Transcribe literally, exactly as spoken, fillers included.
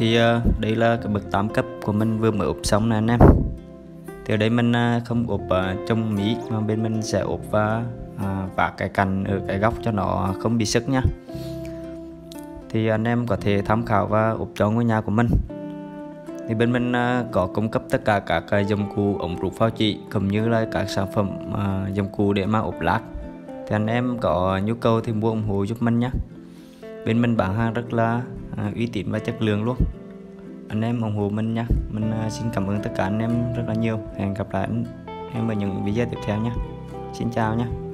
Thì uh, đây là cái bậc tám cấp của mình vừa mới ốp xong nè anh em. Thì ở đây mình uh, không ốp uh, trong mí mà bên mình sẽ ốp và uh, vá cái cành ở cái góc cho nó không bị sức nha. Thì anh em có thể tham khảo và ốp cho ngôi nhà của mình. Thì bên mình uh, có cung cấp tất cả các uh, dụng cụ ống rút phao chỉ cũng như là các sản phẩm uh, dụng cụ để mà ốp lát. Thì anh em có nhu cầu thì mua ủng hộ giúp mình nhé. Bên mình bán hàng rất là à, uy tín và chất lượng luôn. Anh em ủng hộ mình nha. Mình à, xin cảm ơn tất cả anh em rất là nhiều. Hẹn gặp lại anh em ở những video tiếp theo nhé. Xin chào nhé.